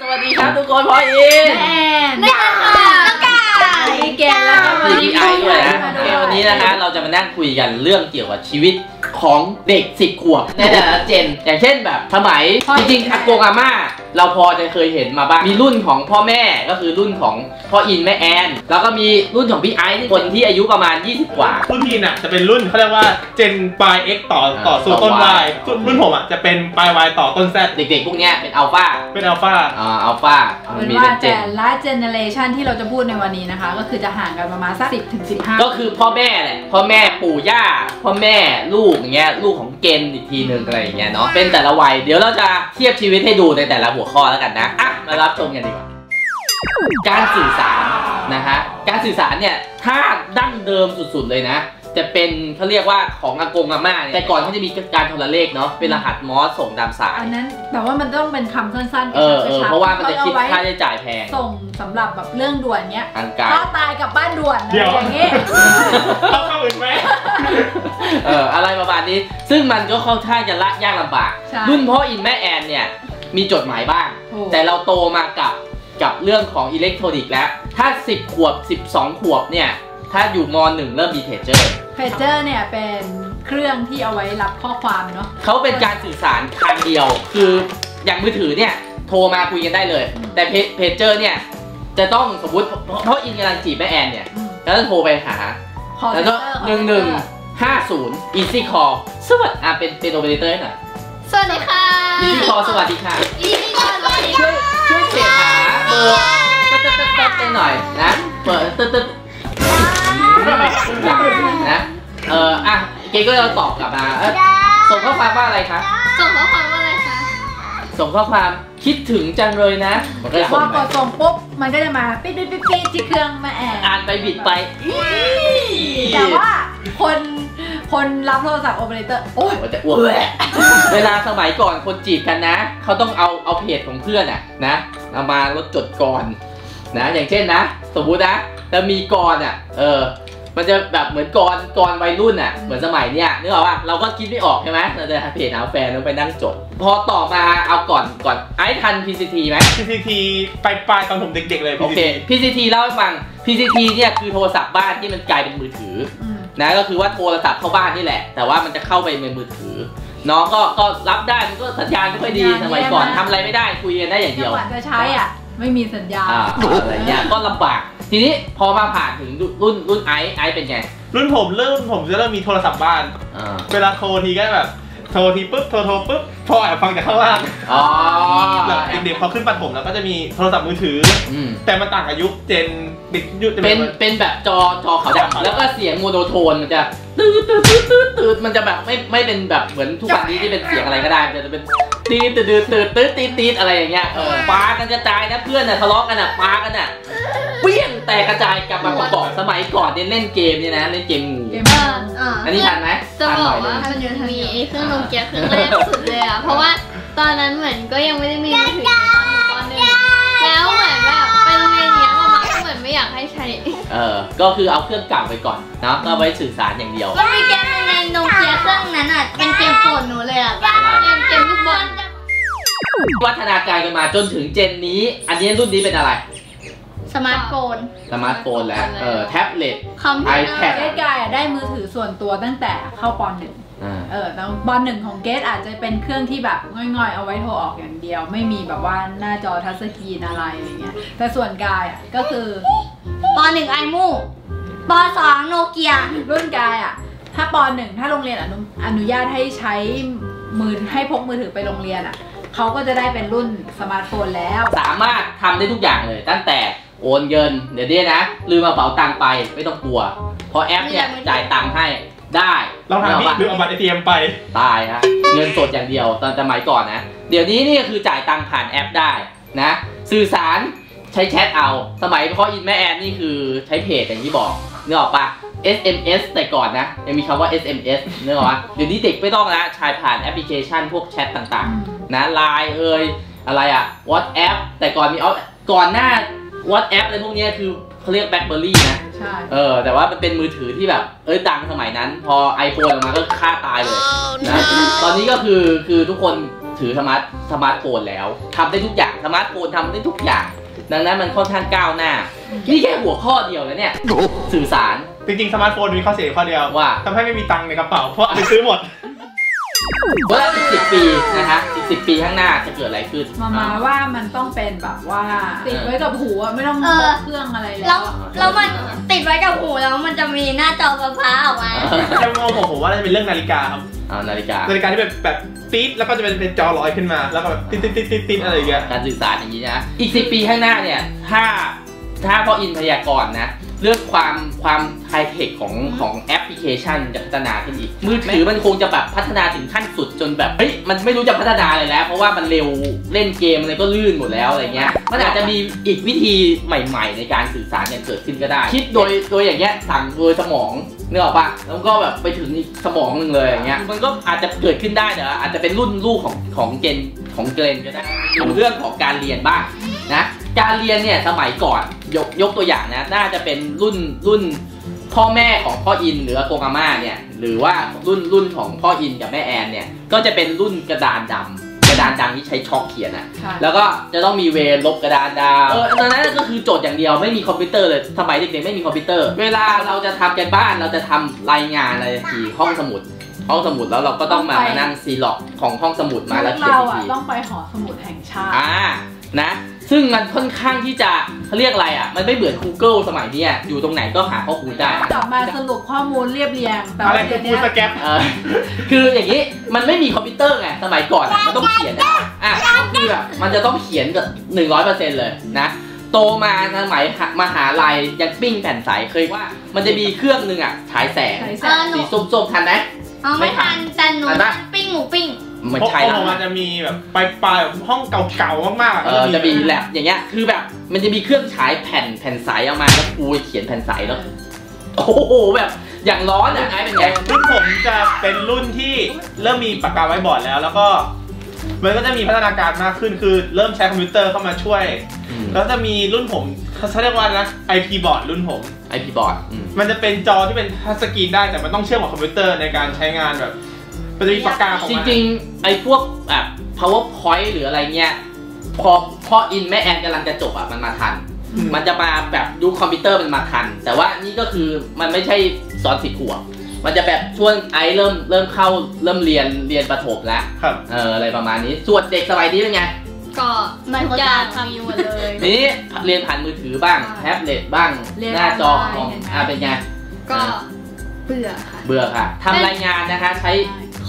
สวัสดีครับทุกคนพลอยอินแอนน้องกายเกลแล้วก็พี่ไอด้วยนะวันนี้นะคะเราจะมานั่งคุยกันเรื่องเกี่ยวกับชีวิตของเด็ก10ขวบในแต่ละเจนอย่างเช่นแบบสมัยจริงๆอากงอาม่าเราพอจะเคยเห็นมาบ้างมีรุ่นของพ่อแม่ก็คือรุ่นของพ่ออินแม่แอนแล้วก็มีรุ่นของพี่ไอซ์คนที่อายุประมาณ20กว่ารุ่นพี่น่ะจะเป็นรุ่นเขาเรียกว่าเจนปลาย X ต่อสู่ต้น Y รุ่นผมอ่ะจะเป็นปลาย Y ต่อต้น Z เด็กๆพวกเนี้ยเป็นอัลฟาเป็นอัลฟาเป็นว่าแต่ละเจเนเรชันที่เราจะพูดในวันนี้นะคะก็คือจะห่างกันประมาณสัก10 ถึง 15ก็คือพ่อแม่แหละพ่อแม่ปู่ย่าพ่อแม่ลูกอย่างเงี้ยลูกของเจนอีกทีนึงอะไรอย่างเงี้ยเนาะเป็นแต่ละวัยเดี๋ยวเราจะเทียบชีวิตให้ดูในแต่ละหัวข้อแล้วกันนะอ่ะมารับชมกันดีกว่าการสื่อสารนะฮะการสื่อสารเนี่ยถ้าดั้งเดิมสุดๆเลยนะจะเป็นเขาเรียกว่าของอากงอาม่าเนี่ยแต่ก่อนเขาจะมีการโทรเลขเนาะเป็นรหัสมอสส่งตามสายอันนั้นแต่ว่ามันต้องเป็นคำสั้นๆเพราะว่ามันจะคิดค่าใช้จ่ายแพงส่งสำหรับแบบเรื่องด่วนเนี้ยถ้าตายกับบ้านด่วนอย่างเงี้ยต้องเข้าอื่นไหมอะไรประมาณนี้ซึ่งมันก็ค่อนข้างจะละยากลำบากรุ่นพ่ออินแม่แอนเนี่ยมีจดหมายบ้างแต่เราโตมากับเรื่องของอิเล็กทรอนิกส์แล้วถ้า10ขวบ12ขวบเนี่ยถ้าอยู่ม.1เริ่มมีเพจเจอร์เนี่ยเป็นเครื่องที่เอาไว้รับข้อความเนาะเขาเป็นการสื่อสารทางเดียวคืออย่างมือถือเนี่ยโทรมาคุยกันได้เลยแต่เพจเจอร์เนี่ยจะต้องสมมติเพราะอินกำลังจีบแม่แอนเนี่ยแล้วต้องโทรไปหาแล้วก็1150 easy call สวัสดีเป็นโอเปอเรเตอร์หน่อยสวัสดีค่ะ easy call สวัสดีค่ะ easy call สวัสดีค่ะช่วยเสียหาเบอร์เต๊ะไปหน่อยนะเบอร์เต๊ะนะอ่ะเกก็จะตอบกลับมาส่งข้อความว่าอะไรคะส่งข้อความว่าอะไรคะส่งข้อความคิดถึงจังเลยนะพอกดส่งปุ๊บมันก็จะมาปิ๊ดที่เครื่องมาแอบอ่านไปบิดไปแต่ว่าคนรับโทรศัพท์โอเปอเรเตอร์โอ้ยจะอ้วกเวลาสมัยก่อนคนจีบกันนะเขาต้องเอาเพจของเพื่อนอ่ะนะเอามาลดจดก่อนนะอย่างเช่นนะสมมุตินะแต่มีกรอ่ะมันจะแบบเหมือนกรวัยรุ่นอ่ะเหมือนสมัยเนี้ยนึกออกป่ะเราก็คิดไม่ออกใช่ไหมเราจะเพจเอาแฟนแล้วไปนั่งจดพอต่อมาเอาก่อนไอ้ทัน PCT ไหม PCT ปลายตอนผมเด็กๆเลยโอเค PCT เล่าให้ฟัง PCT เนี่ยคือโทรศัพท์บ้านที่มันกลายเป็นมือถือนะก็คือว่าโทรศัพท์เข้าบ้านนี่แหละแต่ว่ามันจะเข้าไปในมือถือน้องก็รับได้มันก็สัญญาณไม่ค่อยดีสมัยก่อนทำอะไรไม่ได้คุยกันได้อย่างเดียวจะใช้อ่ะไม่มีสัญญาอะไรเงี้ยก็ลำบากทีนี้พอมาผ่านถึงรุ่นไอซ์เป็นไงรุ่นผมจะเริ่มมีโทรศัพท์บ้านเวลาโทรทีก็แบบโทรทีปุ๊บโทรปุ๊บพอแอบฟังจากข้างล่างแบบเด็กๆพอขึ้นประถมแล้วก็จะมีโทรศัพท์มือถือแต่มันต่างอายุเจนเด็กยุคเป็นแบบจอขาวดำแล้วก็เสียงโมโนโทนมันจะตืดมันจะแบบไม่เป็นแบบเหมือนทุกวันนี้ที่เป็นเสียงอะไรก็ได้มันจะเป็นตีดอะไรอย่างเงี้ยปากันกระจายนะเพื่อนนะทะเลาะกันอ่ะปากันอ่ะเปี้ยงแต่กระจายกลับมาประกอบสมัยก่อนเนี่ยเล่นเกมเนี่ยนะเล่นเกมงูอันนี้ทันไหมจะบอกว่ามีเครื่องโนเกียเครื่องแรกสุดเลยอ่ะเพราะว่าตอนนั้นเหมือนก็ยังไม่ได้มีมือถือตอนนึงแล้วเหมือนแบบไปโรงเรียนเนี้ยมามักเหมือนไม่อยากให้ใช้ก็คือเอาเครื่องเก่าไปก่อนนะก็ไว้สื่อสารอย่างเดียวมันมีเกมในโนเกียเครื่องนั้นอ่ะเป็นเกมโปรดหนูเลยอ่ะเกมลูกบอลวัฒนาการกันมาจนถึงเจนนี้อันนี้รุ่นนี้เป็นอะไรสมาร์ทโฟนแล้วแท็บเล็ตไอแพดกายได้มือถือส่วนตัวตั้งแต่เข้าป .1 แล้วป .1 ของเกสอาจจะเป็นเครื่องที่แบบง่อยๆเอาไว้โทรออกอย่างเดียวไม่มีแบบว่าหน้าจอทัชสกรีนอะไรอย่างเงี้ยแต่ส่วนกายอ่ะก็คือป .1 ไอมูป .2 โนเกียรุ่นกายอ่ะถ้าป .1 ถ้าโรงเรียนอนุญาตให้ใช้มือให้พกมือถือไปโรงเรียนอ่ะเขาก็จะได้เป็นรุ่นสมาร์ทโฟนแล้วสามารถทำได้ทุกอย่างเลยตั้งแต่โอนเงินเดี๋ยวนี้นะลืมกระเป๋าตังค์ไปไม่ต้องกลัวเพราะแอปเนี่ยจ่ายตังค์ให้ได้เราทำนี่ลืมเอาบัตร ATM ไปตายฮะเงินสดอย่างเดียวตอนสมัยก่อนนะเดี๋ยวนี้นี่คือจ่ายตังค์ผ่านแอปได้นะสื่อสารใช้แชทเอาสมัยเพราะอินแม่แอนนี่คือใช้เพจอย่างที่บอกนึกออกปะ SMS แต่ก่อนนะยังมีคำว่า SMS นึกออกปะเดี๋ยวนี้เด็กไม่ต้องละใช้ผ่านแอปพลิเคชันพวกแชทต่างๆนะไลน์อะไรอะ WhatsApp แต่ก่อนมีก่อนหน้าWhatsApp อะไรพวกนี้คือเขาเรียก BlackBerry นะใช่แต่ว่ามันเป็นมือถือที่แบบดังสมัยนั้นพอ iPhone ออกมาก็ฆ่าตายเลยนะตอนนี้ก็คือทุกคน ถือสมาร์ทโฟนแล้วทำได้ทุกอย่างสมาร์ทโฟนทำได้ทุกอย่างดังนั้นมันค่อนข้างก้าวหน้านี่แค่หัวข้อเดียวแล้วเนี่ยสื่อสารจริงๆสมาร์ทโฟนมีข้อเสียข้อเดียวว่าทำให้ไม่มีตังค์ในกระเป๋าเพราะไปซื้อหมดว่าอีก10 ปีนะคะอีก10 ปีข้างหน้าจะเกิดอะไรขึ้นมาว่ามันต้องเป็นแบบว่าติดไว้กับหูไม่ต้องพกเครื่องอะไรแล้วมันติดไว้กับหูแล้วมันจะมีหน้าจอฟ้าออกมาจะงงโอ้โหว่าจะเป็นเรื่องนาฬิกาครับนาฬิกาที่แบบติดแล้วก็จะเป็นจอลอยขึ้นมาแล้วก็แบบติดอะไรอย่างเงี้ยการสื่อสารอย่างนี้นะอีก10 ปีข้างหน้าเนี่ยถ้าพ่ออินพยากรณ์นะเรื่องความไฮเทคของแอปพลิเคชันจะพัฒนาขึ้นอีกมือถือมันคงจะแบบพัฒนาถึงขั้นสุดจนแบบเฮ้ยมันไม่รู้จะพัฒนาอะไรแล้วเพราะว่ามันเร็วเล่นเกมอะไรก็ลื่นหมดแล้วอะไรเงี้ยมันอาจจะมีอีกวิธีใหม่ๆในการสื่อสารเนี่ยเกิดขึ้นก็ได้คิดโดยอย่างเงี้ยสั่งโดยสมองนึกออกปะแล้วก็แบบไปถึงสมองหนึ่งเลยอย่างเงี้ยมันก็อาจจะเกิดขึ้นได้เนอะอาจจะเป็นรุ่นลูกของเกรนก็ได้เรื่องของการเรียนบ้างนะการเรียนเนี่ยสมัยก่อนยกตัวอย่างนะน่าจะเป็นรุ่นพ่อแม่ของพ่ออินหรืออากงอาม่าเนี่ยหรือว่ารุ่นของพ่ออินกับแม่แอนเนี่ยก็จะเป็นรุ่นกระดานดำที่ใช้ช็อกเขียนอะแล้วก็จะต้องมีเวรลบกระดานดำตอนนั้นก็คือโจทย์อย่างเดียวไม่มีคอมพิวเตอร์เลยสมัยเด็กๆไม่มีคอมพิวเตอร์เวลาเราจะทำกันบ้านเราจะทำรายงานอะไรที่ห้องสมุดแล้วเราก็ต้องมานั่งซีล็อกของห้องสมุดมาแล้วเขียนทีต้องไปหอสมุดแห่งชาตินะซึ่งมันค่อนข้างที่จะเรียกอะไรอ่ะมันไม่เหมือน Google สมัยนี้อยู่ตรงไหนก็หาข้อมูลได้กลับมาสรุปข้อมูลเรียบเรียงแต่อะไรคือมูลสแกปคืออย่างนี้มันไม่มีคอมพิวเตอร์ไงสมัยก่อนมันต้องเขียนอ่ะคือแบบมันจะต้องเขียนแบบ 100% เลยนะโตมาสมัยมหาลัยยังปิ้งแผ่นใสเคยว่ามันจะมีเครื่องนึงอ่ะฉายแสงสีส้มๆทันไหมไม่ทันแต่หนูปิ้งหมูปิ้งเพราะของมันจะมีแบบปลายห้องเก่าๆมากๆจะมีแลบอย่างเงี้ยคือแบบมันจะมีเครื่องฉายแผ่นใสออกมาแล้วกูเขียนแผ่นใสแล้วโอ้โหแบบอย่างร้อนอะไอ้เป็นไงรุ่นผมจะเป็นรุ่นที่เริ่มมีปากกาไว้บอร์ดแล้วก็มันก็จะมีพัฒนาการมากขึ้นคือเริ่มใช้คอมพิวเตอร์เข้ามาช่วยแล้วจะมีรุ่นผมเขาเรียกว่านะ IP บอร์ดรุ่นผม IP บอร์ดมันจะเป็นจอที่เป็นทัชสกรีนได้แต่มันต้องเชื่อมกับคอมพิวเตอร์ในการใช้งานแบบมันจะมีปากกาของมันจริงๆไอ้พวกแบบ powerpoint หรืออะไรเงี้ยพออินแม่แอนกำลังจะจบอ่ะมันมาทันมันจะมาแบบดูคอมพิวเตอร์มันมาทันแต่ว่านี่ก็คือมันไม่ใช่สอน10 ขวบมันจะแบบช่วงไอเริ่มเข้าเริ่มเรียนประถมแล้วอะไรประมาณนี้ส่วนเด็กสมัยนี้เป็นไงก็มันจะทำอยู่หมดเลยนี่เรียนผ่านมือถือบ้างแท็บเล็ตบ้างหน้าจอของเป็นไงก็เบื่อค่ะทำรายงานนะคะใช้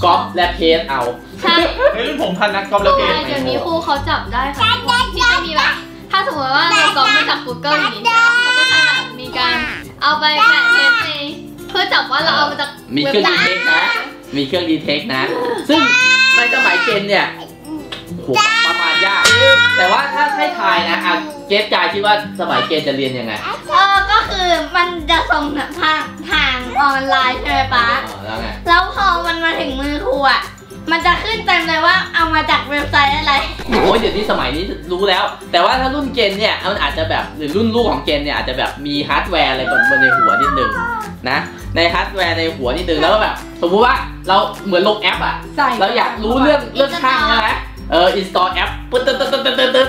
ก๊อปและเพจเอาใช่ในรุ่นผมทันนะก๊อปและเพจเดี๋ยวนี้ครูเขาจับได้ค่ะที่จะมีแบบถ้าสมมติว่าเราก๊อปมาจาก Google อย่างนี้เขาก็จะมีการเอาไปแปะเพจในเพื่อจับว่าเราเอามาจากมีเครื่องดีเทคนะซึ่งในสมัยเจนเนี่ยโหประมาณยากแต่ว่าถ้าให้ทายนะอ่ะเกสกายคิดว่าสมัยเจนจะเรียนยังไงก็คือมันจะส่งทางออนไลน์ใช่ไหมป๊าแล้วพอมันมาถึงมือครูอ่ะมันจะขึ้นเต็มเลยว่าเอามาจากเว็บไซต์อะไรโอ้ยเดี๋ยวนี้สมัยนี้รู้แล้วแต่ว่าถ้ารุ่นเจนเนี่ยมันอาจจะแบบหรือรุ่นลูกของเจนเนี่ยอาจจะแบบมีฮาร์ดแวร์อะไรบนในหัวนิดนึงนะในฮาร์ดแวร์ในหัวนิดนึงแล้วก็แบบสมมุติว่าเราเหมือนลงแอปอ่ะเราอยากรู้เรื่องช่างใช่ไหมอินสตอลแอปปุ๊บ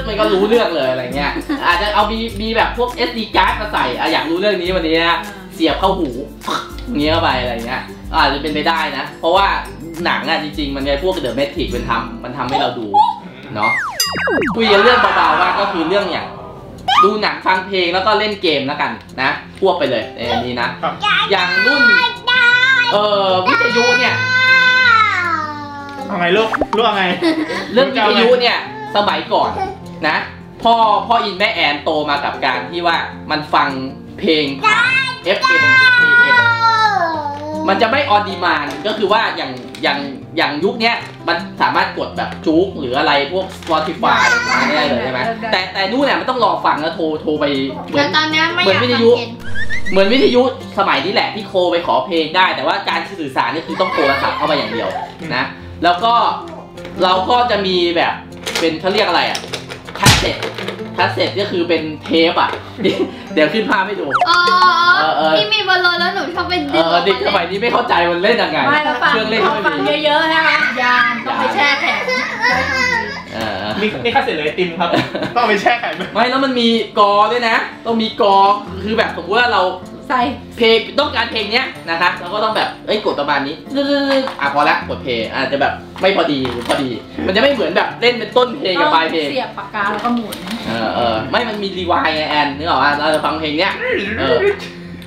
มันก็รู้เรื่องเลยอะไรเงี้ยอาจจะเอามีแบบพวก SD card มาใส่อยากรู้เรื่องนี้วันนี้นะเสียบเข้าหูเงี้ยไปอะไรเงี้ยอาจจะเป็นไปได้นะเพราะว่าหนังอ่ะจริงๆมันไงพวกเดอะแมทริกซ์มันทำให้เราดูเนาะคุยเรื่องเบาๆว่าก็คือเรื่องอย่างดูหนังฟังเพลงแล้วก็เล่นเกมแล้วกันนะควบไปเลยนี่นะอย่างรุ่นวิทยุเนี่ยอะไรลูกอะไรเรื่องวิทยุเนี่ยสมัยก่อนนะพ่ออินแม่แอนโตมากับการที่ว่ามันฟังเพลง FM มันจะไม่ออนดีมานด์ก็คือว่าอย่างยุคเนี้ยมันสามารถกดแบบจุกหรืออะไรพวก Spotify ได้เลยใช่ไหมแต่นู่นเนี่ยมันต้องรอฟังแล้วโทรไปเหมือนวิทยุสมัยนี้แหละที่โทรไปขอเพลงได้แต่ว่าการสื่อสารนี่คือต้องโทรศัพท์เข้ามาอย่างเดียวนะแล้วก็เราก็จะมีแบบเป็นเขาเรียกอะไรอ่ะแคสเซ็ต แคสเซ็ตก็คือเป็นเทปอ่ะเดี๋ยวขึ้นภาพให้ดูที่มีบอลลูนแล้วหนูชอบไปดึงเด็กสมัยนี้ไม่เข้าใจมันเล่นยังไงเครื่องเล่นไม่มีเยอะๆนะคะยานต้องไปแช่แข็งนี่แคสเซ็ตเลยติมครับต้องไปแช่แข็งไม่แล้วมันมีกอด้วยนะต้องมีกอคือแบบสมมติว่าเราใส่เพลงต้องการเพลงเนี้ยนะคะเราก็ต้องแบบเอ้ยกดประมาณนี้อ่ะพอละกดเพลงอาจจะแบบไม่พอดีหรือพอดีมันจะไม่เหมือนแบบเล่นเป็นต้นเพลงกับปลายเพลงเสียบปากกาแล้วก็หมุนไม่มันมีรีไวด์ไงแอนนึกออกว่าเราจะฟังเพลงเนี้ย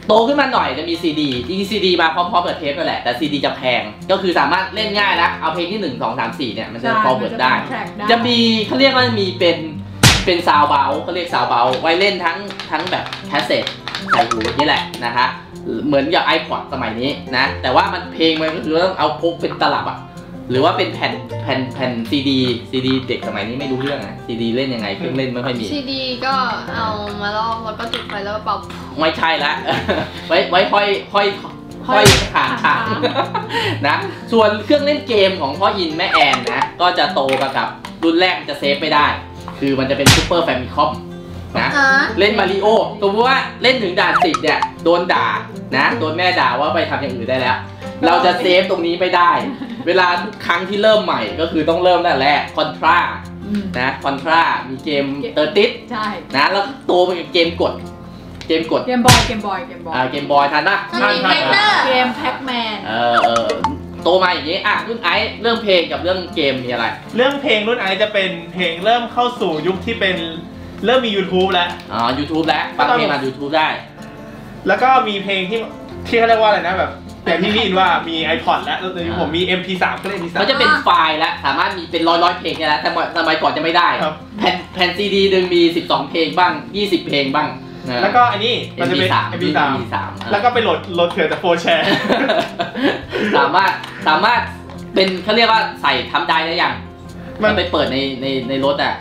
โตขึ้นมาหน่อยจะมีซีดีจริงซีดีมาพร้อมๆเปิดเทปนั่นแหละแต่ซีดีจะแพงก็คือสามารถเล่นง่ายแล้วเอาเพลงที่1 2 3 4เนี่ยมันจะพอเปิดได้จะมีเขาเรียกว่ามีเป็นซาวเบลเขาเรียกซาวเบลไว้เล่นทั้งแบบแคสเซ็ตใส่หูนี่แหละนะคะเหมือนกับ iPod สมัยนี้นะแต่ว่ามันเพลงมันก็คือต้องเอาพกเป็นตลับอ่ะหรือว่าเป็นแผ่นซีดีเด็กสมัยนี้ไม่รู้เรื่องนะซีดีเล่นยังไงเครื่องเล่นไม่ค่อยมีซีดีก็เอามาลอกแล้วก็ติดไปแล้วก็เป่าไม่ใช่ละไว้ค่อยห่างนะส่วนเครื่องเล่นเกมของพ่ออินแม่แอนนะก็จะโตกับรุ่นแรกจะเซฟไม่ได้คือมันจะเป็นซูเปอร์แฟมิคอมนะเล่นมาริโอสมมติว่าเล่นถึงด่าน10เนี่ยโดนด่านะโดนแม่ด่าว่าไปทำอย่างอื่นได้แล้วเราจะเซฟตรงนี้ไม่ได้เวลาทุกครั้งที่เริ่มใหม่ก็คือต้องเริ่มนั่นแหละคอนทรานะคอนทรามีเกม30ใช่นะแล้วตัวเป็นเกมกดเกมบอยทันปะเกมแพ็กแมนโตมาอย่างนี้อ่ะรุ่นไอซ์เรื่องเพลงกับเรื่องเกมมีอะไรเรื่องเพลงรุ่นไอซ์จะเป็นเพลงเริ่มเข้าสู่ยุคที่เป็นเริ่มมี YouTube แล้วYouTube แล้วฟังเพลงมา YouTube ได้แล้วก็มีเพลงที่เขาเรียกว่าอะไรนะแบบแต่ที่นี่ว่ามี iPod แล้วตอนนี้ผมมี MP3 ก็เลย MP3 เขาจะเป็นไฟล์แล้วสามารถมีเป็นร้อยๆเพลงได้แล้วแต่สมัยก่อนจะไม่ได้แผ่นซีดีหนึ่งมี12เพลงบ้าง20เพลงบ้างแล้วก็อันนี้มันจะเป็น MP3 แล้วก็ไปโหลดเถื่อนจากโฟร์แชร์สามารถเป็นเขาเรียกว่าใส่ทำได้แล้วยังมันไปเปิดในรถอ่ะ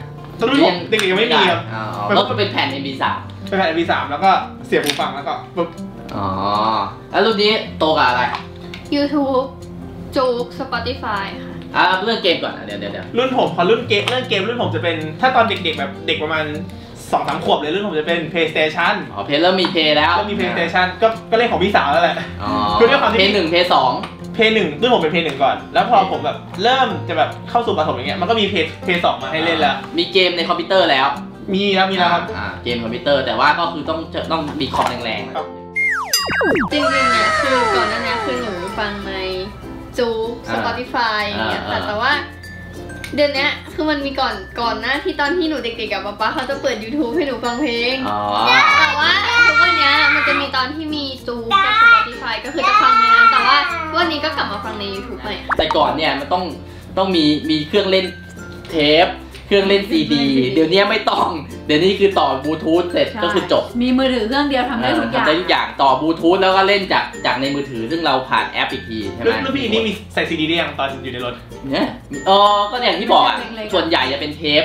รุ่นผมเด็กๆยังไม่มีครับรถมันเป็นแผ่น MP3 เป็นแผ่น MP3 แล้วก็เสียบหูฟังแล้วก็ปุ๊บอ๋อแล้วรุ่นนี้โตกับอะไร YouTube จู๊ก Spotify ค่ะเรื่องเกมก่อนเดี๋ยวรุ่นผมพอรุ่นเกมเรื่องเกมรุ่นผมจะเป็นถ้าตอนเด็กๆแบบเด็กประมาณ 2-3 ขวบเลยรุ่นผมจะเป็น PlayStation อ๋อเพลย์เริ่มมีเพลย์แล้วก็มี PlayStation ก็เล่นของพี่สาวแล้วแหละคือด้วยความที่ Play 1 Play 2รุ่นผมเป็นเพย์หนึ่งก่อนแล้วพอผมแบบเริ่มจะแบบเข้าสู่ประถมอย่างเงี้ยมันก็มีเพย์สองมาให้เล่นแล้วมีเกมในคอมพิวเตอร์แล้วมีแล้วครับเกมคอมพิวเตอร์แต่ว่าก็คือต้องมีคอมแรงๆจริงๆเนี่ยคือก่อนหน้านี้คือหนูฟังในจู๊ก Spotify อย่างเงี้ยแต่ว่าเดี๋ยวนี้คือมันมีก่อนหน้าที่ตอนที่หนูเด็กๆกับป๊าเขาจะเปิด YouTube ให้หนูฟังเพลงแต่ว่าทุกวันนี้มันจะมีตอนที่มีจู๊กกับ Spotify ก็คือจะฟังในนั้นแต่ว่าวันนี้ก็กลับมาฟังใน YouTube ใหม่แต่ก่อนเนี่ยมันต้องมีเครื่องเล่นเทปเครื่องเล่นซีดีเดี๋ยวนี้ไม่ต้องเดี๋ยวนี้คือต่อบลูทูธเสร็จก็คือจบมีมือถือเครื่องเดียวทำได้ทุกอย่างต่อบลูทูธแล้วก็เล่นจากในมือถือซึ่งเราผ่านแอปอีกทีใช่ไหมแล้วพี่นี่มีใส่ซีดีได้ยังตอนอยู่ในรถเนี่ยก็อย่างที่บอกอ่ะส่วนใหญ่จะเป็นเทป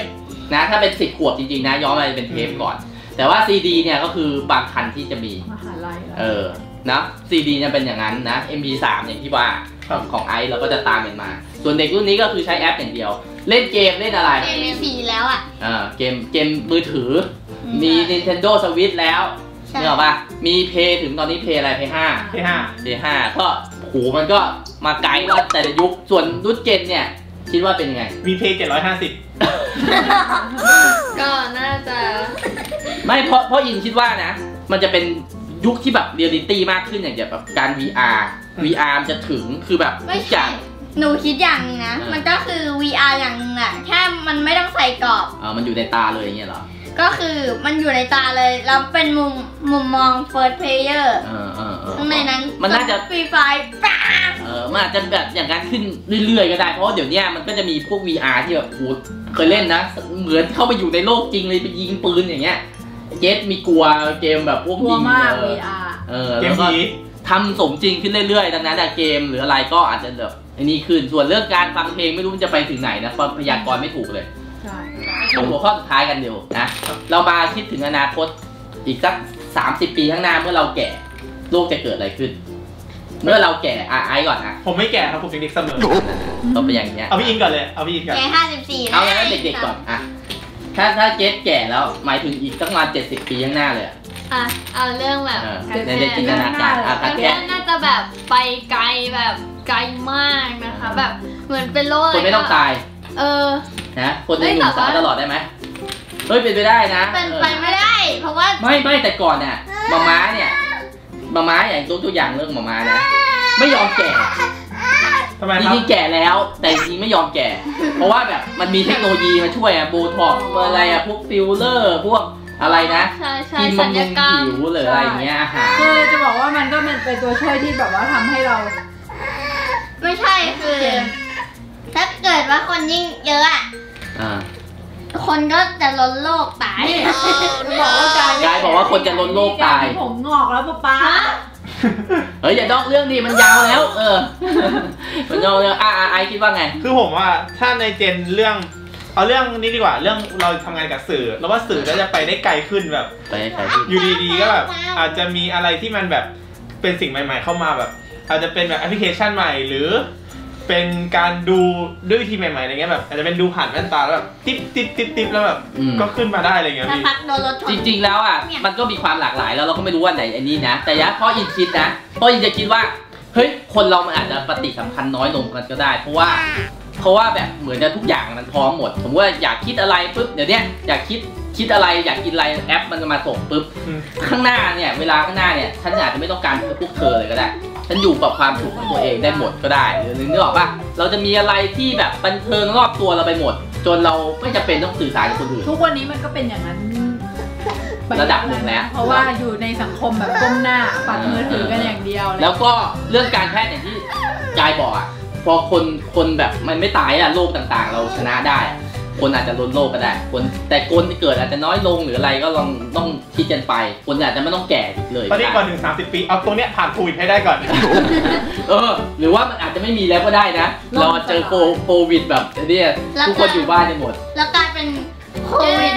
นะถ้าเป็น10 ขวบจริงๆนะย้อนมาเป็นเทปก่อนแต่ว่าซีดีเนี่ยก็คือบางคันที่จะมีมหาลัยนะซีดีจะเป็นอย่างนั้นนะ MP3 อย่างที่ว่าของไอซ์เราก็จะตามกันมาส่วนเด็กรุ่นนี้ก็คือใช้แอปอย่างเดียวเล่นเกมเล่นอะไรเกมสีแล้วอ่ะเกมมือถือมี Nintendo Switch แล้วเนี่ยหรอปะมีเพย์ถึงตอนนี้เพย์อะไรเพย์ 5ก็หูมันก็มาไกลว่าแต่ละยุคส่วนรุ่นเจนเนี่ยคิดว่าเป็นยังไงมีเพย์750ก็น่าจะไม่เพราะอินคิดว่านะมันจะเป็นยุคที่แบบเรียลลิตี้มากขึ้นอย่างแบบการ VR จะถึงคือแบบทุกอย่างหนูคิดอย่างนึงนะมันก็คือ VR อย่างนึงอะแค่มันไม่ต้องใส่กรอบมันอยู่ในตาเลยอย่างเงี้ยหรอก็คือมันอยู่ในตาเลยแล้วเป็นมุมมอง first player ข้างในนั้นมันน่าจะฟรีไฟล์มันอาจจะแบบอย่างนั้นขึ้นเรื่อยๆก็ได้เพราะเดี๋ยวนี้มันก็จะมีพวก VR ที่แบบกูเคยเล่นนะเหมือนเข้าไปอยู่ในโลกจริงเลยไปยิงปืนอย่างเงี้ยเจสมีกลัวเกมแบบพวกยิงแล้วก็ทำสมจริงขึ้นเรื่อยๆดังนั้นเกมหรืออะไรก็อาจจะแบบนี่ขึ้นส่วนเรื่องการฟังเพลงไม่รู้มันจะไปถึงไหนนะพยากรณ์ไม่ถูกเลยใช่หัวข้อสุดท้ายกันเดียวนะเรามาคิดถึงอนาคตอีกสัก30 ปีข้างหน้าเมื่อเราแก่โลกจะเกิดอะไรขึ้นเมื่อเราแก่ไอก่อนนะผมไม่แก่ครับผมเด็กเสมอต้องเป็นอย่างเงี้ยเอาพี่อินก่อนเลยแก่54แล้วเด็กๆก่อน ถ้าเจ๊แก่แล้วหมายถึงอีกตั้งมา70 ปีข้างหน้าเลยอ่ะเอาเรื่องแบบในจินตนาการอ่ะเรื่องน่าจะแบบไปไกลแบบไกลมากนะคะแบบเหมือนเป็นโรคคนไม่ต้องตายนะคนได้หนุ่มสาวตลอดได้ไหมเฮ้ยเป็นไปได้นะเป็นไปไม่ได้เพราะว่าไม่แต่ก่อนเนี่ยมาม้าอย่างตัวอย่างเรื่องมาม้านะไม่ยอมแก่ทำไมครับจริงๆแก่แล้วแต่จริงไม่ยอมแก่เพราะว่าแบบมันมีเทคโนโลยีมาช่วยอะโบท็อกซ์อะไรอะพวกฟิลเลอร์พวกอะไรนะกินบำรุงผิวหรืออะไรเงี้ยค่ะคือจะบอกว่ามันก็เป็นตัวช่วยที่แบบว่าทำให้เราไม่ใช่คือถ้าเกิดว่าคนยิ่งเยอะอะคนก็จะล้นโลกตายบอกว่ายายบอกว่าคนจะล้นโลกตายผมงอกแล้วป๊าเฮ้ยอย่าดอกเรื่องดีมันยาวแล้วมันยาวเลยไอคิดว่าไงคือผมว่าถ้าในเจนเรื่องเอาเรื่องนี้ดีกว่าเรื่องเราทำงานกับสื่อแล้วว่าสื่อก็จะไปได้ไกลขึ้นแบบอยู่ดีๆก็แบบอาจจะมีอะไรที่มันแบบเป็นสิ่งใหม่ๆเข้ามาแบบอาจจะเป็นแบบแอปพลิเคชันใหม่หรือเป็นการดูด้วยวิธีใหม่ๆอะไรเงี้ยแบบอาจจะเป็นดูผ่านแว่นตาแล้วแบบติ๊บแล้วแบบก็ขึ้นมาได้อะไรเงี้ยจริงๆแล้วอ่ะมันก็มีความหลากหลายแล้วเราก็ไม่รู้ว่าไหนอันนี้นะแต่ยะพ่ออินคิดนะพ่ออินจะคิดว่าเฮ้ยคนเรามันอาจจะปฏิสัมพันธ์น้อยลงกันก็ได้เพราะว่าแบบเหมือนจะทุกอย่างมันพร้อมหมดผมว่าอยากคิดอะไรปุ๊บเดี๋ยวนี้อยากคิดอะไรอยากกินอะไรแอปมันจะมาส่งปุ๊บข้างหน้าเนี่ยเวลาข้างหน้าเนี่ยฉันอาจจะไม่ต้องการพวกเธอเลยก็ได้ฉันอยู่กับความสุขของตัวเองได้หมดก็ได้หรือนึกออกป่ะเราจะมีอะไรที่แบบบันเทิงรอบตัวเราไปหมดจนเราไม่จำเป็นต้องสื่อสารกับคนอื่นทุกวันนี้มันก็เป็นอย่างนั้นระดับหนึ่งแล้วเพราะว่าอยู่ในสังคมแบบก้มหน้าปัดมือถือกันอย่างเดียวแล้วก็เรื่องการแพทย์อย่างที่ยายบอกอ่ะพอคนแบบมันไม่ตายอะโรคต่างๆเราชนะได้คนอาจจะลดโรคก็ได้คนแต่คนที่เกิดอาจจะน้อยลงหรืออะไรก็ลองต้องคิดกันไปคนอาจจะไม่ต้องแก่เลยตอนนี้ก่อนถึง30 ปีเอาตรงเนี้ยผ่านโควิดให้ได้ก่อนหรือว่ามันอาจจะไม่มีแล้วก็ได้นะเราเจอโควิดแบบเนี่ยทุกคนอยู่บ้านกันหมดแล้วกลายเป็นโควิด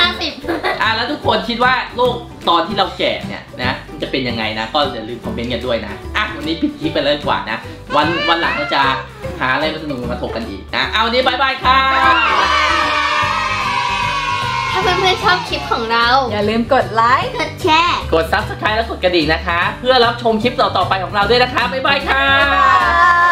50แล้วทุกคนคิดว่าโรคตอนที่เราแก่เนี่ยนะจะเป็นยังไงนะก็อย่าลืมคอมเมนต์กันด้วยนะวันนี้ปิดคลิปไปเลยกว่านะวันหลังเราจะหาอะไรมาสนุกมาถกกันอีกนะเอาวันนี้บายบายค่ะถ้าเพื่อนๆชอบคลิปของเราอย่าลืมกดไลค์กดแชร์กด Subscribe และกดกระดิ่งนะคะเพื่อรับชมคลิปต่อๆไปของเราด้วยนะคะบายบายค่ะ